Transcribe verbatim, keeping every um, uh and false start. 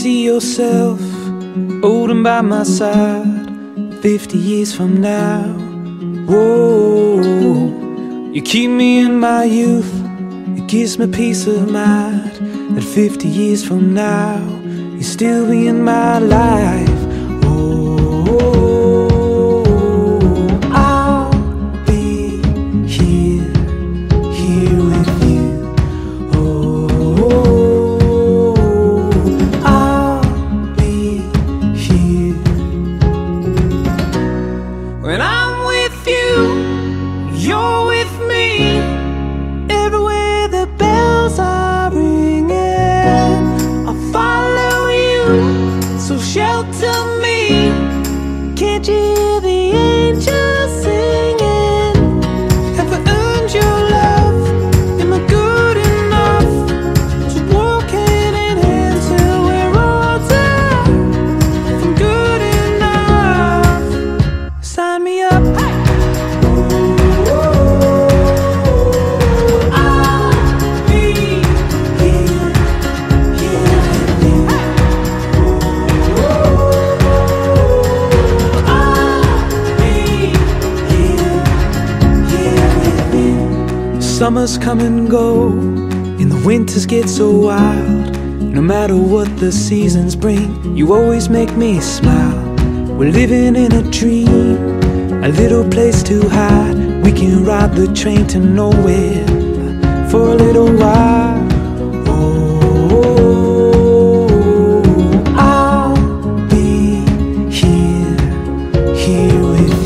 see yourself old and by my side fifty years from now? Whoa, you keep me in my youth, it gives me peace of mind that fifty years from now you'll still be in my life. Shelter me, can't you hear the angels singing? Have I earned your love? Am I good enough to walk hand in hand till we're all done? If I'm good enough, sign me up. Hey! Summers come and go, and the winters get so wild. No matter what the seasons bring, you always make me smile. We're living in a dream, a little place to hide. We can ride the train to nowhere for a little while. Oh, I'll be here, here with you.